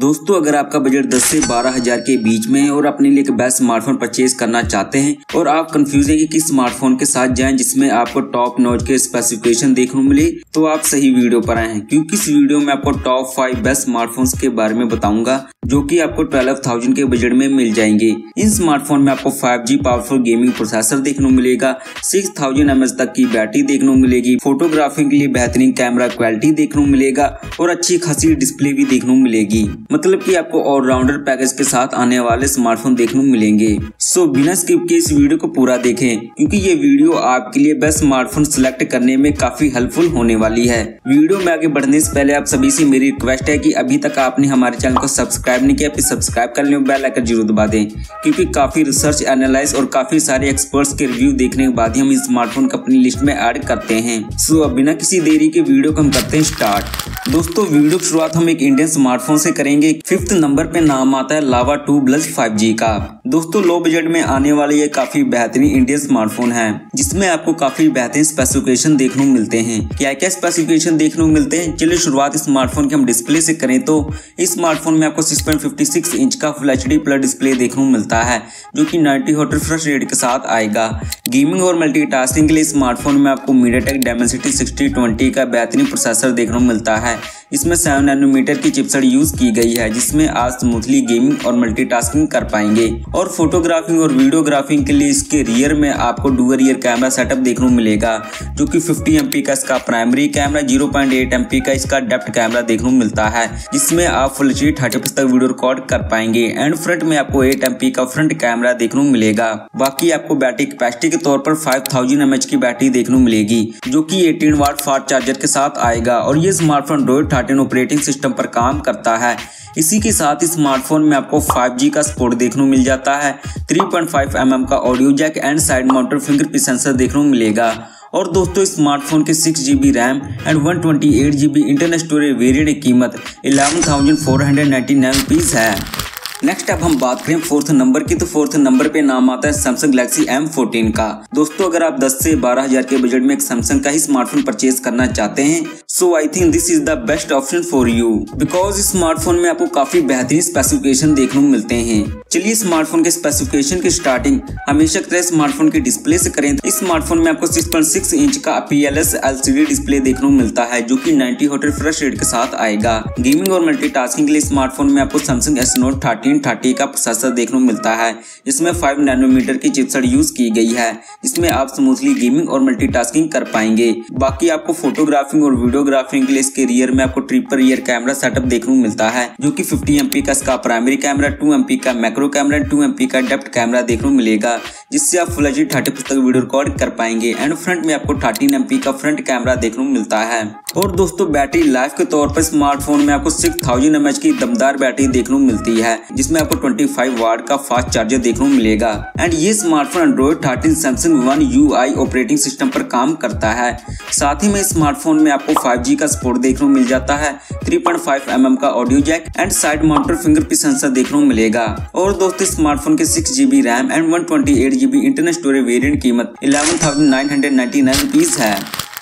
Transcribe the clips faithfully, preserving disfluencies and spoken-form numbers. दोस्तों अगर आपका बजट दस से बारह हजार के बीच में है और अपने लिए एक बेस्ट स्मार्टफोन परचेज करना चाहते हैं और आप कंफ्यूज हैं कि किस स्मार्टफोन के साथ जाएं जिसमें आपको टॉप नॉच के स्पेसिफिकेशन देखने को मिले, तो आप सही वीडियो पर आए हैं क्योंकि इस वीडियो में आपको टॉप फाइव बेस्ट स्मार्टफोन के बारे में बताऊंगा जो कि आपको बारह हज़ार के बजट में मिल जाएंगे। इन स्मार्टफोन में आपको five G powerful gaming processor देखने को मिलेगा, छह हज़ार एम ए एच तक की बैटरी देखने को मिलेगी, फोटोग्राफी के लिए बेहतरीन कैमरा क्वालिटी देखने को मिलेगा और अच्छी खासी डिस्प्ले भी देखने को मिलेगी। मतलब कि आपको ऑलराउंडर पैकेज के साथ आने वाले स्मार्टफोन देखने को मिलेंगे। सो बिना स्किप के इस वीडियो को पूरा देखें क्योंकि ये वीडियो आपके लिए बेस्ट स्मार्टफोन सिलेक्ट करने में काफी हेल्पफुल होने वाली है। वीडियो में आगे बढ़ने से पहले आप सभी से मेरी रिक्वेस्ट है कि अभी तक आपने हमारे चैनल को सब्सक्राइब नहीं किया फिर सब्सक्राइब कर लें, बेल आइकन जरूर दबा दें क्योंकि काफी रिसर्च एनालाइज और काफी सारे एक्सपर्ट्स के रिव्यू देखने के बाद ही हम इस स्मार्टफोन को अपनी लिस्ट में ऐड करते हैं। सो अब बिना किसी देरी के वीडियो को हम करते हैं स्टार्ट। दोस्तों वीडियो की शुरुआत हम एक इंडियन स्मार्टफोन से करेंगे। फिफ्थ नंबर पे नाम आता है Lava two plus five G का। दोस्तों लो बजट में आने वाले ये काफी बेहतरीन इंडियन स्मार्टफोन है जिसमें आपको काफी बेहतरीन स्पेसिफिकेशन देखने को मिलते हैं। क्या क्या स्पेसिफिकेशन देखने को मिलते हैं, चलिए शुरुआत इस स्मार्टफोन के हम डिस्प्ले से करें तो इस स्मार्टफोन में आपको छह पॉइंट पाँच छह इंच का full H D plus display देखने को मिलता है जो कि नब्बे हर्ट्ज रिफ्रेश रेट के साथ आएगा। गेमिंग और मल्टीटास्किंग के लिए स्मार्टफोन में आपको MediaTek Dimensity सिक्सटी ट्वेंटी का बेहतरीन प्रोसेसर देखने को मिलता है। इसमें सेवन नैनोमीटर की चिपसेट यूज की गई है जिसमें आप स्मूथली गेमिंग और मल्टीटास्किंग कर पाएंगे और फोटोग्राफिंग और वीडियोग्राफिंग के लिए इसके रियर में आपको डुअल रियर कैमरा सेटअप देखने को मिलेगा जो कि पचास एम पी का इसका primary camera, zero point eight M P का इसका डेप्थ कैमरा देखने को मिलता है जिसमें आप full H D thirty F P S तक वीडियो रिकॉर्ड कर पाएंगे एंड फ्रंट में आपको एट एम पी का फ्रंट कैमरा देखने को मिलेगा। बाकी आपको बैटरी कैपेसिटी के तौर पर फाइव थाउजेंड एम एच की बैटरी देखने को मिलेगी जो की एटीन वाट फास्ट चार्जर के साथ आएगा और ये स्मार्टफोन एंड्रॉइड ऑपरेटिंग सिस्टम पर काम करता है। इसी के साथ इस स्मार्टफोन में आपको फाइव जी का सपोर्ट देखने को मिल जाता है, three point five M M का audio jack and side mounted fingerprint sensor देखने को मिलेगा। और दोस्तों इस स्मार्टफोन के six G B RAM and one twenty eight G B internal storage variant की कीमत ग्यारह हज़ार चार सौ निन्यानवे रुपीस है। नेक्स्ट अब हम बात करें फोर्थ नंबर की तो फोर्थ नंबर पे नाम आता है Samsung Galaxy एम फोर्टीन का। दोस्तों अगर आप दस से बारह हजार के बजट में एक Samsung का ही स्मार्टफोन परचेज करना चाहते हैं so I think this is the best option for you because इस स्मार्टफोन में आपको काफी बेहतरीन स्पेसिफिकेशन देखने को मिलते हैं। चलिए स्मार्टफोन के स्पेसिफिकेशन की स्टार्टिंग हमेशा की तरह स्मार्टफोन के डिस्प्ले से करें तो इस स्मार्टफोन में आपको सिक्स पॉइंट सिक्स इंच का P L S L C D display देखने को मिलता है जो कि नब्बे हर्ट्ज रिफ्रेश रेट के साथ आएगा। गेमिंग और मल्टीटास्किंग के लिए स्मार्टफोन में आपको Samsung S Note thirteen thirty का प्रोसेसर देखने को मिलता है जिसमें फाइव नैनोमीटर की चिपसेट यूज की गई है। इसमें आप स्मूथली गेमिंग और मल्टीटास्किंग कर पाएंगे। बाकी आपको फोटोग्राफिंग और वीडियोग्राफिंग के लिए इसके रियर में आपको ट्रिपल रियर कैमरा सेटअप देखने को मिलता है जो कि फिफ्टी एम पी का इसका primary camera, two M P का macro camera, two M P का डेप्थ कैमरा देखने को मिलेगा जिससे आप फुल एच डी थर्टी तक वीडियो रिकॉर्ड कर पाएंगे एंड फ्रंट में आपको थर्टीन एम पी का फ्रंट कैमरा देखने को मिलता है। और दोस्तों बैटरी लाइफ के तौर पर स्मार्टफोन में आपको सिक्स थाउजेंड एम एच की दमदार बैटरी देखने को मिलती है जिसमें आपको पच्चीस वाट का फास्ट चार्जर देखने को मिलेगा एंड ये smartphone android thirteen Samsung One U I operating system पर काम करता है। साथ ही में स्मार्टफोन में आपको फाइव जी का सपोर्ट देखने को मिल जाता है, three point five M M का audio jack and side mounted fingerprint sensor देखने को मिलेगा। और दोस्तों स्मार्टफोन के six G B RAM and one twenty eight G B internal storage variant कीमत ग्यारह हज़ार नौ सौ निन्यानवे रुपीस है।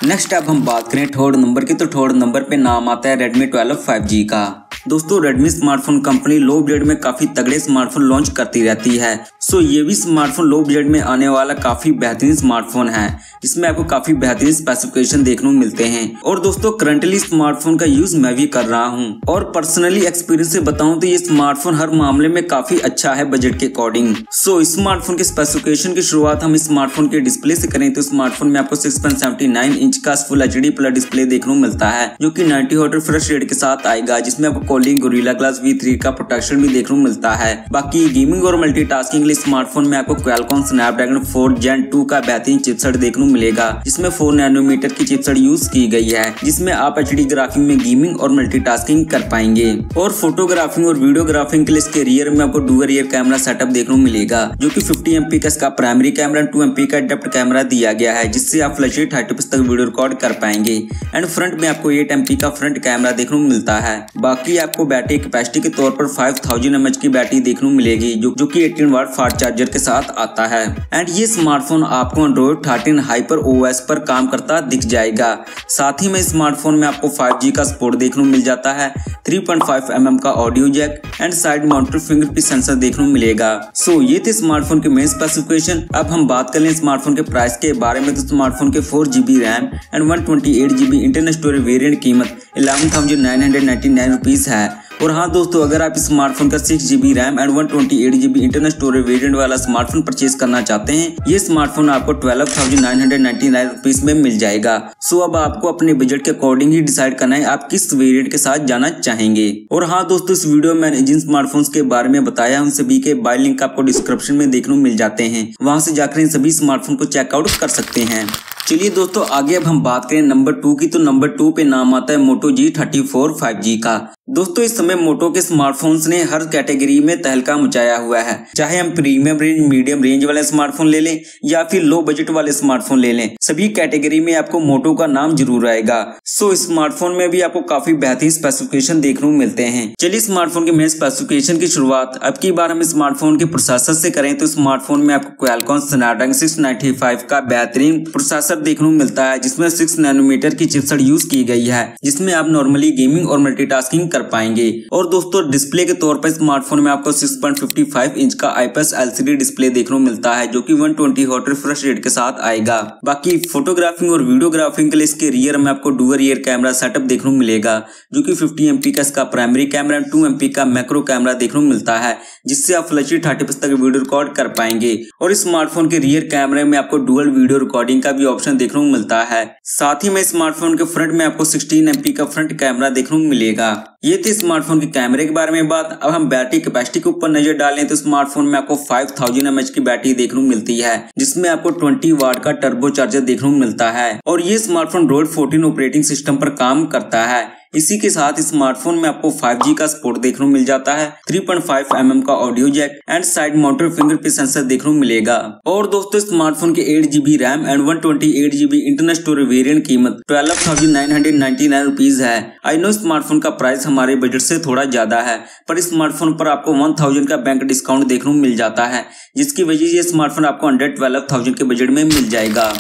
नेक्स्ट अब हम बात करें थर्ड नंबर की तो थर्ड नंबर पे नाम आता है Redmi ट्वेल्व फाइव जी का। दोस्तों Redmi smartphone company low budget में काफी तगड़े स्मार्टफोन लॉन्च करती रहती है। सो ये भी स्मार्टफोन लो बजट में आने वाला काफी बेहतरीन स्मार्टफोन है जिसमें आपको काफी बेहतरीन स्पेसिफिकेशन देखने को मिलते हैं। और दोस्तों करंटली स्मार्टफोन का यूज मैं भी कर रहा हूँ और पर्सनली एक्सपीरियंस से बताऊँ तो ये स्मार्टफोन हर मामले में काफी अच्छा है बजट के अकॉर्डिंग। सो इस स्मार्टफोन के स्पेसिफिकेशन की शुरुआत हम इस स्मार्टफोन के डिस्प्ले से करें तो स्मार्टफोन में आपको six point seventy nine inch का full H D plus display देखने को मिलता है जो की नाइनटी हर्ट्ज रिफ्रेश रेट के साथ आएगा जिसमें आपको corning gorilla glass V three का प्रोटेक्शन भी देखने को मिलता है। बाकी गेमिंग और मल्टीटास्किंग के लिए स्मार्टफोन में आपको Qualcomm Snapdragon four gen two का बेहतरीन चिपसेट देखने को मिलेगा जिसमें फोर नैनोमीटर की चिपसेट यूज की गई है जिसमें आप एचडी ग्राफिंग में गेमिंग और मल्टीटास्किंग कर पाएंगे। और फोटोग्राफिंग और वीडियोग्राफिंग के लिए इसके रियर में आपको डुअल रियर कैमरा सेटअप देखने को मिलेगा जो की फिफ्टी एमपी का इसका प्राइमरी कैमरा, टू एमपी का डेप्थ कैमरा दिया गया है जिससे आप flash thirty F P S तक वीडियो रिकॉर्ड कर पाएंगे एंड फ्रंट में आपको एट एमपी का फ्रंट कैमरा देखने को मिलता है। बाकी आपको बैटरी कैपेसिटी के तौर पर पाँच हज़ार एम ए एच की बैटरी देखने मिलेगी जो जो कि अठारह वाट फास्ट चार्जर के साथ आता है। एंड ये स्मार्टफोन आपको एंड्रॉइड थर्टीन हाइपर ओएस पर काम करता दिख जाएगा। साथ ही में स्मार्टफोन में आपको फाइव जी का सपोर्ट देखने मिल जाता है, three point five M M का audio jack and side mounted fingerprint sensor देखने मिलेगा। सो so, ये थे स्मार्टफोन के मेन स्पेसिफिकेशन। अब हम बात कर लें स्मार्टफोन के प्राइस के बारे में। तो स्मार्टफोन के four G B RAM and one twenty eight G B internal storage variant कीमत eleven thousand nine hundred ninety nine rupees है। और हाँ दोस्तों, अगर आप इस स्मार्टफोन का six GB RAM and one twenty eight GB internal storage variant वाला स्मार्टफोन परचेज करना चाहते हैं, ये स्मार्टफोन आपको twelve thousand nine hundred ninety nine rupees में मिल जाएगा। सो अब आपको अपने बजट के अकॉर्डिंग ही डिसाइड करना है आप किस वेरिएंट के साथ जाना चाहेंगे। और हाँ दोस्तों, इस वीडियो में मैंने जिन स्मार्टफोन के बारे में बताया उन सभी के बाय लिंक आपको डिस्क्रिप्शन में देखने मिल जाते हैं, वहाँ से जाकर इन सभी स्मार्टफोन को चेकआउट कर सकते हैं। चलिए दोस्तों, आगे अब हम बात करें नंबर टू की। तो नंबर टू पे नाम आता है Moto G thirty four five G का। दोस्तों, इस समय मोटो के स्मार्टफोन्स ने हर कैटेगरी में तहलका मचाया हुआ है, चाहे हम प्रीमियम रेंज, मीडियम रेंज वाले स्मार्टफोन ले लें या फिर लो बजट वाले स्मार्टफोन ले लें, सभी कैटेगरी में आपको मोटो का नाम जरूर आएगा। सो इस स्मार्टफोन में भी आपको काफी बेहतरीन स्पेसिफिकेशन देखने को मिलते हैं। चलिए स्मार्टफोन के मेन स्पेसिफिकेशन की शुरुआत अब की बार हम स्मार्टफोन के प्रोसेसर से करें। तो स्मार्टफोन में आपको Qualcomm Snapdragon six ninety five का बेहतरीन प्रोसेसर देखने को मिलता है, जिसमें सिक्स नैनोमीटर की चिपसेट यूज की गई है, जिसमें आप नॉर्मली गेमिंग और मल्टीटास्किंग कर पाएंगे। और दोस्तों, डिस्प्ले के तौर पर स्मार्टफोन में आपको सिक्स पॉइंट फाइव इंच का आईपीएस एलसीडी डिस्प्ले देखने को मिलता है, जो कि one twenty hertz refresh rate के साथ आएगा। बाकी फोटोग्राफिंग और वीडियोग्राफिंग के लिए इसके रियर में आपको डुअल रियर कैमरा सेटअप देखने को मिलेगा, जो कि फिफ्टी एम पी का इसका primary camera and two M P का मैक्रो कैमरा देखने को मिलता है, जिससे आप flash thirty F P S तक वीडियो रिकॉर्ड कर पाएंगे। और इस स्मार्टफोन के रियर कैमरे में आपको डुअल वीडियो रिकॉर्डिंग का भी ऑप्शन देखने को मिलता है। साथ ही में स्मार्टफोन के फ्रंट में आपको सिक्सटीन एम पी का फ्रंट कैमरा देखने को मिलेगा। ये थी स्मार्टफोन के कैमरे के बारे में बात। अब हम बैटरी कैपेसिटी के ऊपर नजर डालें तो स्मार्टफोन में आपको पाँच हज़ार एम ए एच की बैटरी देखने को मिलती है, जिसमें आपको बीस वाट का टर्बो चार्जर देखने को मिलता है। और ये smartphone android fourteen operating system पर काम करता है। इसी के साथ इस स्मार्टफोन में आपको फाइव जी का सपोर्ट देखने को मिल जाता है, three point five M M का audio jack and side mounted fingerprint sensor देखने को मिलेगा। और दोस्तों, स्मार्टफोन के eight G B RAM and one twenty eight G B internal storage variant कीमत twelve thousand nine hundred ninety nine rupees है। I know smartphone का price हमारे बजट से थोड़ा ज्यादा है, पर इस स्मार्टफोन पर आपको वन थाउजेंड का बैंक डिस्काउंट देखने को मिल जाता है, जिसकी वजह से ये स्मार्टफोन आपको अंडर ट्वेल्व थाउजेंड के बजट में मिल जाएगा।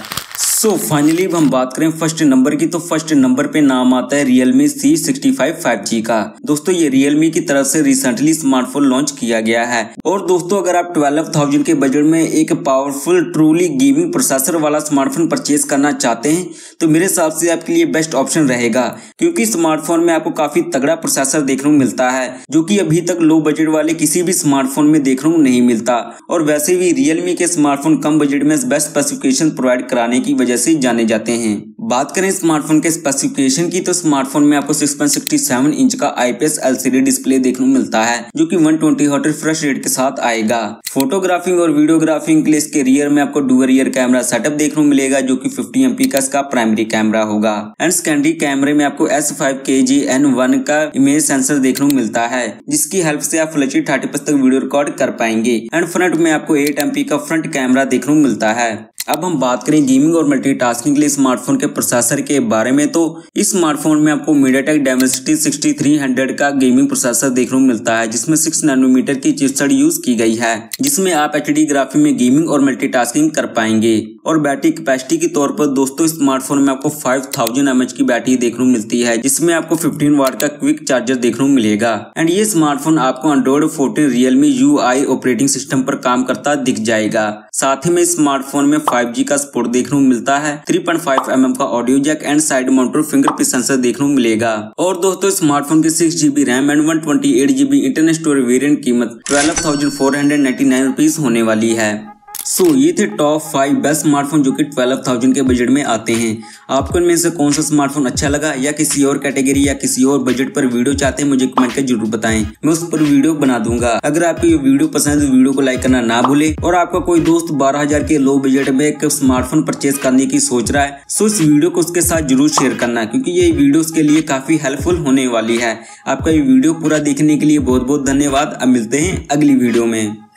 सो फाइनली हम बात करें फर्स्ट नंबर की। तो फर्स्ट नंबर पे नाम आता है realme C sixty five five G का। दोस्तों, ये realme की तरफ से रिसेंटली स्मार्टफोन लॉन्च किया गया है। और दोस्तों, अगर आप ट्वेल्व थाउजेंड के बजट में एक पावरफुल ट्रूली गेमिंग प्रोसेसर वाला स्मार्टफोन परचेज करना चाहते हैं तो मेरे हिसाब से आपके लिए बेस्ट ऑप्शन रहेगा, क्योंकि स्मार्टफोन में आपको काफी तगड़ा प्रोसेसर देखने को मिलता है, जो की अभी तक लो बजट वाले किसी भी स्मार्टफोन में देखने को नहीं मिलता। और वैसे भी रियलमी के स्मार्टफोन कम बजट में बेस्ट स्पेसिफिकेशन प्रोवाइड कराने की वजह से जाने जाते हैं। बात करें स्मार्टफोन के स्पेसिफिकेशन की तो स्मार्टफोन में आपको six point six seven inch का आईपीएस एलसीडी डिस्प्ले देखने को मिलता है, जो कि one twenty hertz refresh rate के साथ आएगा। फोटोग्राफिंग और वीडियोग्राफिंग के लिए इसके रियर में आपको डुअल रियर कैमरा सेटअप देखने को मिलेगा, जो कि फिफ्टी एम पी का इसका प्राइमरी कैमरा होगा। एंड सेकेंडरी कैमरे में आपको S five K G N one का इमेज सेंसर देखने को मिलता है, जिसकी हेल्प से आप flash thirty F P S तक वीडियो रिकॉर्ड कर पाएंगे। एंड फ्रंट में आपको एट एम पी का फ्रंट कैमरा देखने को मिलता है। अब हम बात करें गेमिंग और मल्टीटास्किंग के लिए स्मार्टफोन के प्रोसेसर के बारे में। तो इस स्मार्टफोन में आपको MediaTek Dimensity sixty three hundred का गेमिंग प्रोसेसर देखने को मिलता है, जिसमें सिक्स नैनोमीटर की चिपसेट यूज की गई है, जिसमें आप एचडी ग्राफिक में गेमिंग और मल्टीटास्किंग कर पाएंगे। और बैटरी कैपेसिटी के तौर पर दोस्तों, इस स्मार्टफोन में आपको पाँच हज़ार एम ए एच की बैटरी देखने को मिलती है, जिसमें आपको फिफ्टीन वाट का क्विक चार्जर देखने को मिलेगा। एंड ये स्मार्टफोन आपको android fourteen Realme U I operating system पर काम करता दिख जाएगा। साथ ही में स्मार्टफोन में फाइव जी का सपोर्ट देखने को मिलता है, three point five M M का audio jack and side mounted fingerprint sensor देखने को मिलेगा। और दोस्तों, स्मार्टफोन के six G B RAM and one twenty eight G B internal storage variant कीमत twelve thousand four hundred ninety nine rupees होने वाली है। सो so, ये थे टॉप फाइव बेस्ट स्मार्टफोन जो कि ट्वेल्व थाउजेंड के बजट में आते हैं। आपको इनमें से कौन सा स्मार्टफोन अच्छा लगा या किसी और कैटेगरी या किसी और बजट पर वीडियो चाहते हैं मुझे कमेंट कर जरूर बताएं, मैं उस पर वीडियो बना दूंगा। अगर आपको ये वीडियो पसंद है तो वीडियो को लाइक करना ना भूले। और आपका कोई दोस्त बारह हजार के लो बजट में एक स्मार्टफोन परचेज करने की सोच रहा है सो इस वीडियो को उसके साथ जरूर शेयर करना, क्योंकि ये वीडियो उसके लिए काफी हेल्पफुल होने वाली है। आपका ये वीडियो पूरा देखने के लिए बहुत बहुत धन्यवाद। अब मिलते हैं अगली वीडियो में।